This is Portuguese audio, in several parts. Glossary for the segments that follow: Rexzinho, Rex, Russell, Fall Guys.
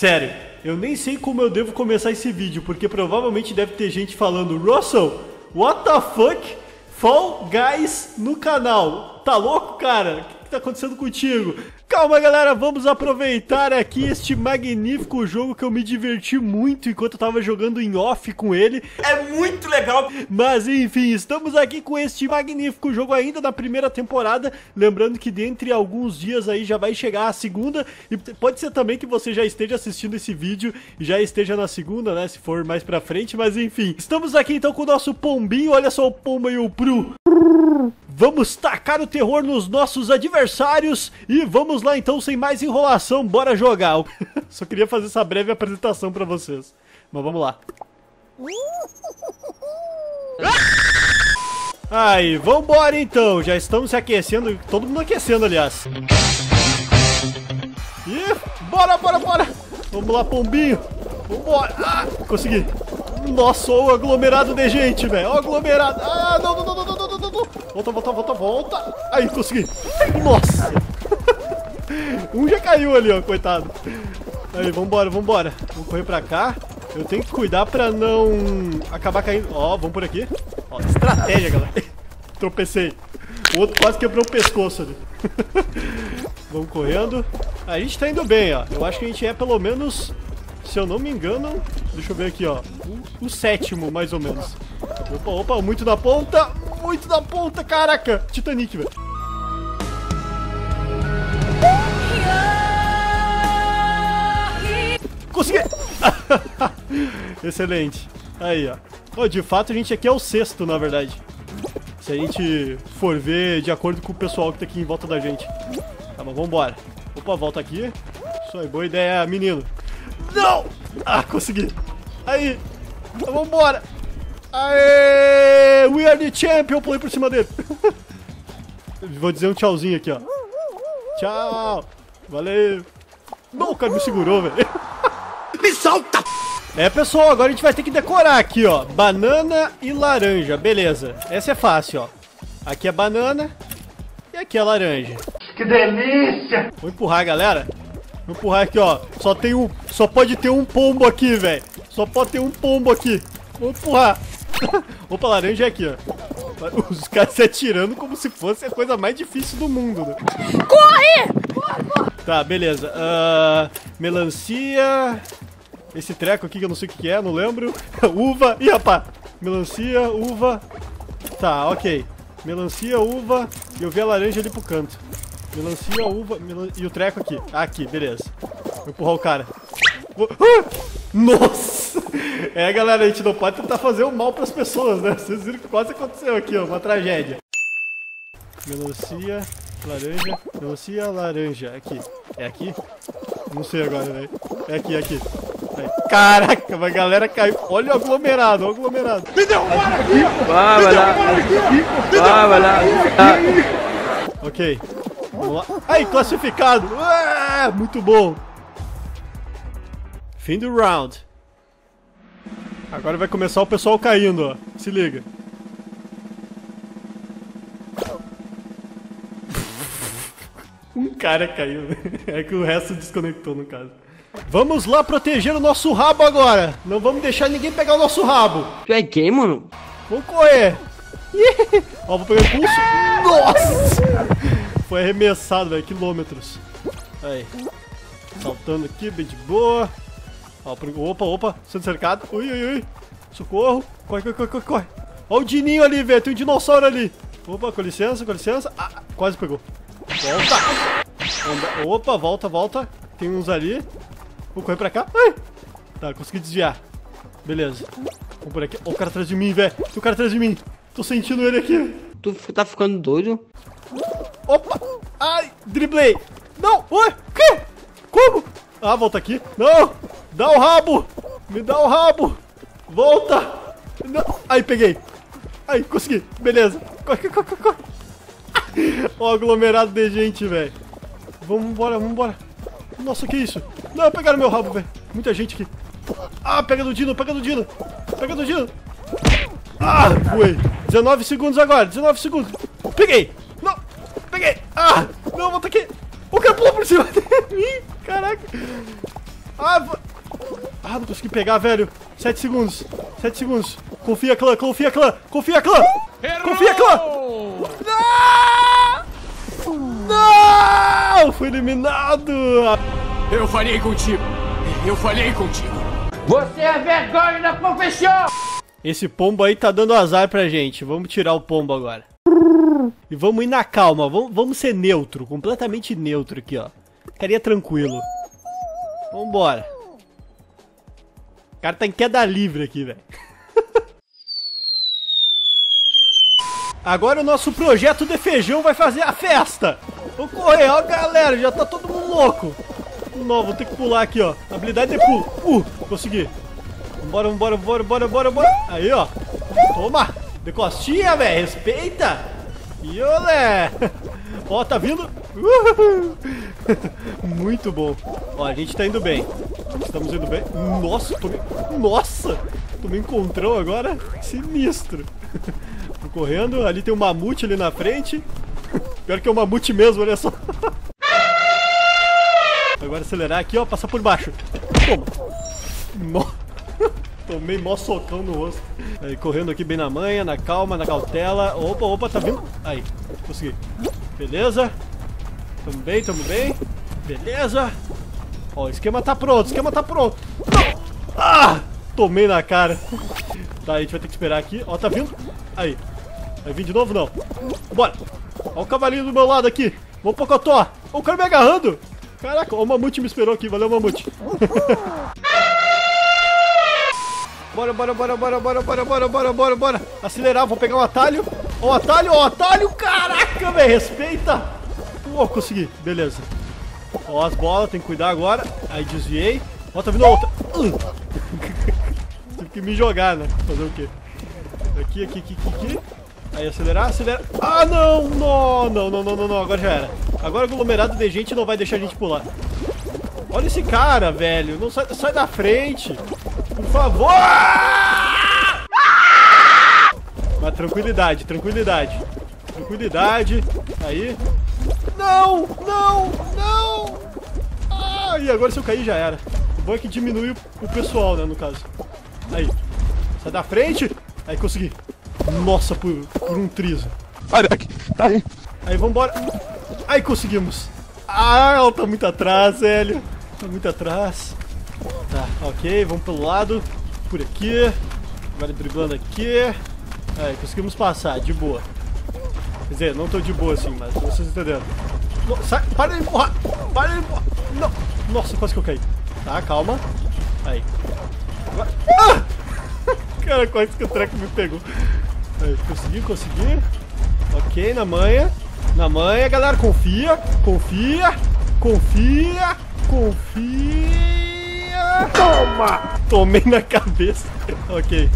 Sério, eu nem sei como eu devo começar esse vídeo, porque provavelmente deve ter gente falando: Russell, what the fuck? Fall Guys no canal. Tá louco, cara? O que tá acontecendo contigo? Calma, galera, vamos aproveitar aqui este magnífico jogo que eu me diverti muito enquanto eu tava jogando em off com ele. É muito legal! Mas enfim, estamos aqui com este magnífico jogo ainda da primeira temporada. Lembrando que dentre alguns dias aí já vai chegar a segunda. E pode ser também que você já esteja assistindo esse vídeo e já esteja na segunda, né? Se for mais pra frente, mas enfim. Estamos aqui então com o nosso pombinho, olha só o pombo e o pru. Vamos tacar o terror nos nossos adversários e vamos lá então, sem mais enrolação, bora jogar. Só queria fazer essa breve apresentação pra vocês, mas vamos lá. Aí, vambora então, já estamos se aquecendo, todo mundo aquecendo aliás. E bora, bora, bora. Vamos lá, pombinho, vambora. Ah, consegui. Nossa, o aglomerado de gente, velho, o aglomerado. Ah, não, não, não, não, não, não, não. Volta, volta, volta, volta. Aí, consegui. Nossa. Um já caiu ali, ó, coitado. Aí, vambora, vambora. Vamos correr pra cá. Eu tenho que cuidar pra não acabar caindo. Ó, vamos por aqui. Ó, estratégia, galera. Tropecei. O outro quase quebrou o pescoço ali. Vamos correndo. A gente tá indo bem, ó. Eu acho que a gente é pelo menos... Se eu não me engano, deixa eu ver aqui, ó, o sétimo, mais ou menos. Opa, opa, muito na ponta, caraca, Titanic, velho. Consegui! Excelente. Aí, ó. Oh, de fato, a gente aqui é o sexto, na verdade. Se a gente for ver de acordo com o pessoal que tá aqui em volta da gente. Tá, mas vambora. Opa, volta aqui. Isso aí, boa ideia, menino. Não! Ah, consegui. Aí. Então, vambora. Aê! We are the champion. Pulei por cima dele. Vou dizer um tchauzinho aqui, ó. Tchau. Valeu. Não, o cara me segurou, velho. Me solta! É, pessoal, agora a gente vai ter que decorar aqui, ó. Banana e laranja. Beleza. Essa é fácil, ó. Aqui é banana e aqui é laranja. Que delícia! Vou empurrar, galera. Vou empurrar aqui, ó. Só tem um. Só pode ter um pombo aqui, velho. Só pode ter um pombo aqui. Vou empurrar. Opa, laranja é aqui, ó. Os caras se atirando como se fosse a coisa mais difícil do mundo, né? Corre! Corre, corre! Tá, beleza. Melancia. Esse treco aqui que eu não sei o que é, não lembro. Uva. Ih, rapá. Melancia, uva. Tá, ok. Melancia, uva. Eu vi a laranja ali pro canto. Melancia, uva, e o treco aqui. Aqui, beleza. Vou empurrar o cara. Nossa! É, galera, a gente não pode tentar fazer o mal pras pessoas, né? Vocês viram que quase aconteceu aqui, ó. Uma tragédia. Melancia, laranja. Melancia, laranja. Aqui. É aqui? Não sei agora, velho. É aqui, é aqui. É. Caraca, mas a galera caiu. Olha o aglomerado, olha o aglomerado. Me deu uma hora aqui, ó! Me deu uma hora aqui, ó! Ok. Aí, classificado. Ué, muito bom. Fim do round. Agora vai começar o pessoal caindo, ó. Se liga. Um cara caiu. É que o resto desconectou, no caso. Vamos lá proteger o nosso rabo agora. Não vamos deixar ninguém pegar o nosso rabo. Tu é gay, mano? Vamos correr. Ó, vou pegar o pulso. Nossa! Foi arremessado, velho, quilômetros. Aí. Saltando aqui, bem de boa. Ó, opa, opa, sendo cercado. Ui, ui, ui. Socorro. Corre, corre, corre, corre, corre. Ó o dininho ali, velho. Tem um dinossauro ali. Opa, com licença, com licença. Ah, quase pegou. Volta. Opa, volta, volta. Tem uns ali. Vou correr pra cá. Ai. Tá, consegui desviar. Beleza. Vamos por aqui. Ó, o cara atrás de mim, velho. Tem o cara atrás de mim. Tô sentindo ele aqui. Tu tá ficando doido? Opa! Ai, driblei! Não! Ué! Que? Como? Ah, volta aqui! Não! Dá o rabo! Me dá o rabo! Volta! Não. Aí, peguei! Aí, consegui! Beleza! Corre, corre, corre! Ó, aglomerado de gente, velho! Vambora, vambora! Nossa, que isso? Não, pegaram meu rabo, velho! Muita gente aqui! Ah, pega do Dino, pega do Dino! Pega do Dino! Ah, foi! 19 segundos agora, 19 segundos! Peguei! Peguei! Ah! Não, volta aqui! O cara pulou por cima de mim! Caraca! Ah, não consegui pegar, velho. 7 segundos. 7 segundos. Confia, clã. Confia, clã. Confia, clã. Confia, clã. Não! Não! Fui eliminado. Eu falhei contigo. Eu falhei contigo. Você é vergonha da profissão. Esse pombo aí tá dando azar pra gente. Vamos tirar o pombo agora. E vamos ir na calma. Vamos ser neutro. Completamente neutro aqui, ó. Ficaria tranquilo. Vambora. O cara tá em queda livre aqui, velho. Agora o nosso projeto de feijão vai fazer a festa. Vamos correr, ó, galera. Já tá todo mundo louco. Não, vou ter que pular aqui, ó. Habilidade de pulo. Consegui. Bora, vambora, vambora, bora, bora, bora. Aí, ó. Toma. De costinha, velho. Respeita. Iolé. Ó, tá vindo. Uhul. Muito bom. Ó, a gente tá indo bem. Estamos indo bem. Nossa, tomei um encontrão agora. Sinistro. Tô correndo. Ali tem um mamute ali na frente. Pior que é um mamute mesmo, olha só. Agora acelerar aqui, ó. Passar por baixo. Toma. Nossa. Tomei mó socão no rosto. Aí, correndo aqui bem na manha, na calma, na cautela. Opa, opa, tá vindo. Aí, consegui. Beleza. Tamo bem, tamo bem. Beleza. Ó, o esquema tá pronto, o esquema tá pronto. Não. Ah, tomei na cara. Tá, a gente vai ter que esperar aqui. Ó, tá vindo. Aí. Vai vir de novo, não. Bora. Ó o cavalinho do meu lado aqui. Vamos pro cotó. Ó, o cara me agarrando. Caraca, ó, o mamute me esperou aqui. Valeu, mamute. Bora, bora, bora, bora, bora, bora, bora, bora, bora, bora. Acelerar, vou pegar um atalho. Ó, atalho, ó, atalho. Caraca, velho, respeita. Ó, consegui, beleza. Ó, as bolas, tem que cuidar agora. Aí, desviei. Ó, tá vindo outra. Tive que me jogar, né? Fazer o quê? Aqui, aqui, aqui, aqui. Aí, acelerar, acelerar. Ah, não, não, não, não, não, não. Agora já era. Agora o aglomerado de gente não vai deixar a gente pular. Olha esse cara, velho. Não sai, sai da frente. Por favor! Mas tranquilidade, tranquilidade. Tranquilidade. Aí. Não, não, não! Ah, e agora se eu cair já era. O bom é que diminui o pessoal, né, no caso. Aí. Sai da frente. Aí consegui. Nossa, por um triso. Aí. Aí, vambora. Aí conseguimos. Ah, ela tá muito atrás, velho. Tá muito atrás. Tá, ok, vamos pelo lado. Por aqui. Agora driblando aqui. Aí, conseguimos passar, de boa. Quer dizer, não tô de boa assim, mas vocês entenderam. No, sai, para de empurrar. Para de empurrar. Não. Nossa, quase que eu caí. Tá, calma. Aí. Agora... Ah! Cara, quase que o treco me pegou. Aí, consegui, consegui. Ok, na manha. Na manha, galera, confia. Confia. Confia. Confia. Toma! Tomei na cabeça. Ok.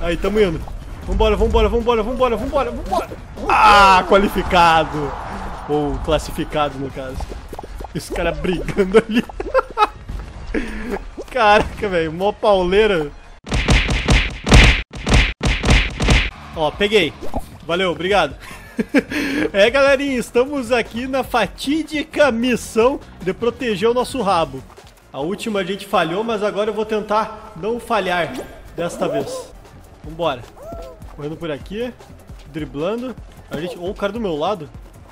Aí, tamo indo. Vambora, vambora, vambora, vambora, vambora, vambora. Ah, qualificado. Ou classificado, no caso. Esse cara brigando ali. Caraca, velho. Mó pauleira. Ó, peguei. Valeu, obrigado. É, galerinha. Estamos aqui na fatídica missão de proteger o nosso rabo. A última a gente falhou, mas agora eu vou tentar não falhar desta vez. Vambora. Correndo por aqui, driblando. A gente... Oh, o cara do meu lado.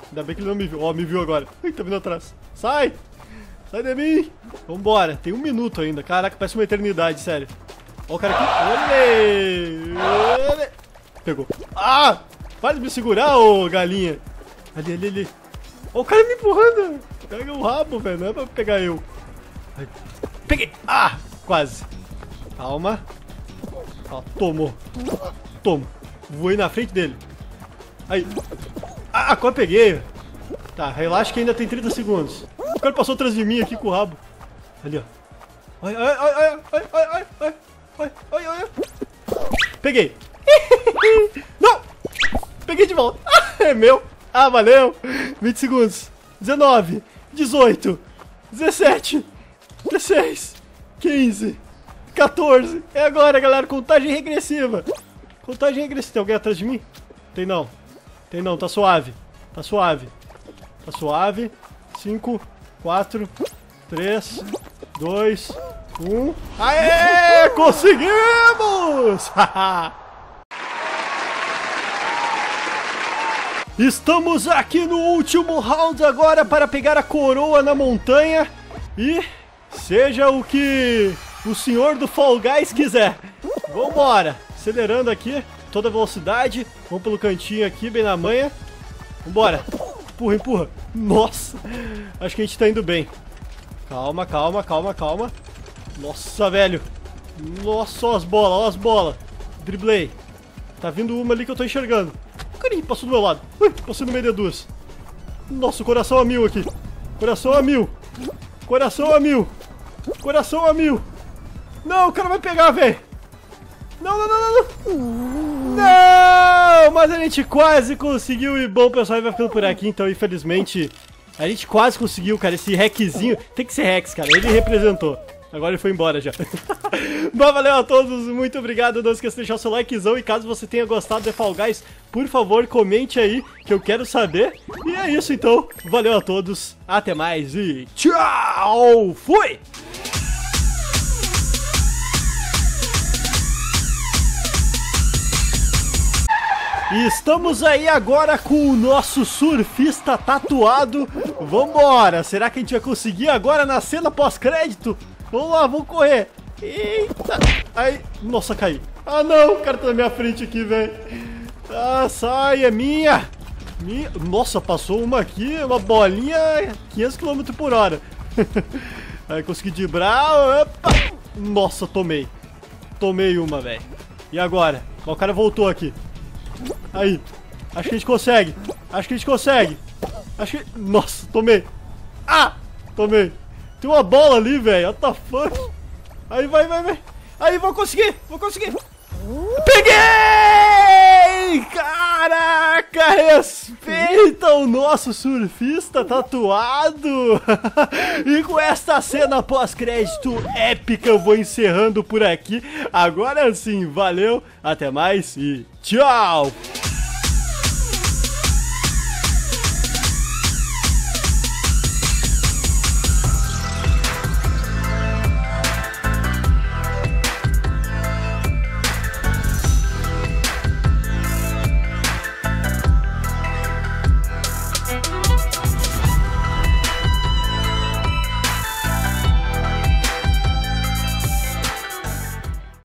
Ainda bem que ele não me viu. Ó, me viu agora. Ih, tá vindo atrás. Sai! Sai de mim! Vambora. Tem 1 minuto ainda. Caraca, parece uma eternidade, sério. Ó o cara aqui. Olê! Olê! Pegou. Ah! Para de me segurar, ô galinha. Ali, ali, ali. Ó o cara me empurrando. Pega o rabo, velho. Não é pra pegar eu. Peguei! Ah! Quase! Calma! Ó, tomou! Tomo! Voei na frente dele! Aí! Ah! Quase peguei! Tá, relaxa que ainda tem 30 segundos! O cara passou atrás de mim aqui com o rabo! Ali, ó! Ai, ai, ai, ai, ai, ai, ai, ai, ai, ai, ai! Peguei! Não! Peguei de volta! Ah, é meu! Ah, valeu! 20 segundos! 19! 18! 17! 16, 15, 14. É agora, galera. Contagem regressiva. Contagem regressiva. Tem alguém atrás de mim? Tem não. Tem não. Tá suave. Tá suave. Tá suave. 5, 4, 3, 2, Um. Aê! Conseguimos! Estamos aqui no último round agora para pegar a coroa na montanha. E seja o que o senhor do Fall Guys quiser. Vambora! Acelerando aqui, toda velocidade. Vamos pelo cantinho aqui, bem na manha. Vambora! Empurra, empurra. Nossa! Acho que a gente tá indo bem. Calma, calma, calma, calma. Nossa, velho. Nossa, ó as bolas, ó as bolas. Driblei. Tá vindo uma ali que eu tô enxergando. Carinha, passou do meu lado. Ui, passou no meio de duas. Nossa, o coração a mil aqui. Coração a mil. Coração a mil. Coração a mil. Não, o cara vai pegar, velho. Não, não, não, não, não. Não, mas a gente quase conseguiu. E bom, pessoal, a gente vai ficando por aqui. Então, infelizmente, a gente quase conseguiu, cara. Esse Rexzinho. Tem que ser Rex, cara. Ele representou. Agora ele foi embora já. Mas valeu a todos, muito obrigado. Não esqueça de deixar o seu likezão. E caso você tenha gostado de Fall Guys, por favor, comente aí, que eu quero saber. E é isso então, valeu a todos. Até mais e tchau. Fui! E estamos aí agora com o nosso surfista tatuado. Vambora, será que a gente vai conseguir agora na cena pós-crédito? Vamos lá, vamos correr. Eita. Ai, nossa, caí. Ah, não, o cara tá na minha frente aqui, velho. Ah, sai, é minha. Nossa, passou uma aqui, uma bolinha 500 km por hora. Aí, consegui driblar. Opa. Nossa, tomei. Tomei uma, velho. E agora? Ó, o cara voltou aqui. Aí. Acho que a gente consegue. Acho que a gente consegue. Acho que... Nossa, tomei. Ah, tomei. Tem uma bola ali, velho. What the fuck? Aí, vai, vai, vai. Aí, vou conseguir. Vou conseguir. Peguei! Caraca, respeita o nosso surfista tatuado. E com esta cena pós-crédito épica, eu vou encerrando por aqui. Agora sim, valeu. Até mais e tchau.